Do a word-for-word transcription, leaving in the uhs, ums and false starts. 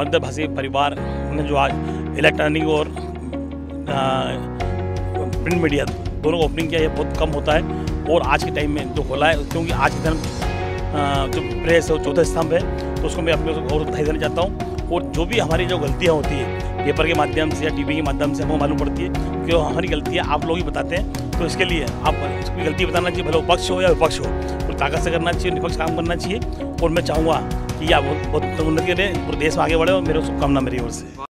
मध्यम हसीब परिवार ने जो आज इलेक्ट्रॉनिक और प्रिंट मीडिया दोनों ओपनिंग किया, यह बहुत कम होता है। और आज के टाइम में जो खोला है, क्योंकि आज के धर्म जो प्रेस है वो चौथा स्तंभ है, तो उसको मैं अपने और बधाई देना चाहता हूँ। और जो भी हमारी जो गलतियाँ होती है पेपर के माध्यम से या टीवी के माध्यम से हमको मालूम पड़ती है कि हमारी गलतियाँ आप लोग ही बताते हैं, तो इसके लिए आप उसकी गलती बताना चाहिए, भले वो पक्ष हो या विपक्ष हो, और ताकत से करना चाहिए, निष्पक्ष काम करना चाहिए। और मैं चाहूँगा कि आप बहुत उन्नति करें, पूरे देश में आगे बढ़े, और मेरे शुभकामना मेरी ओर से।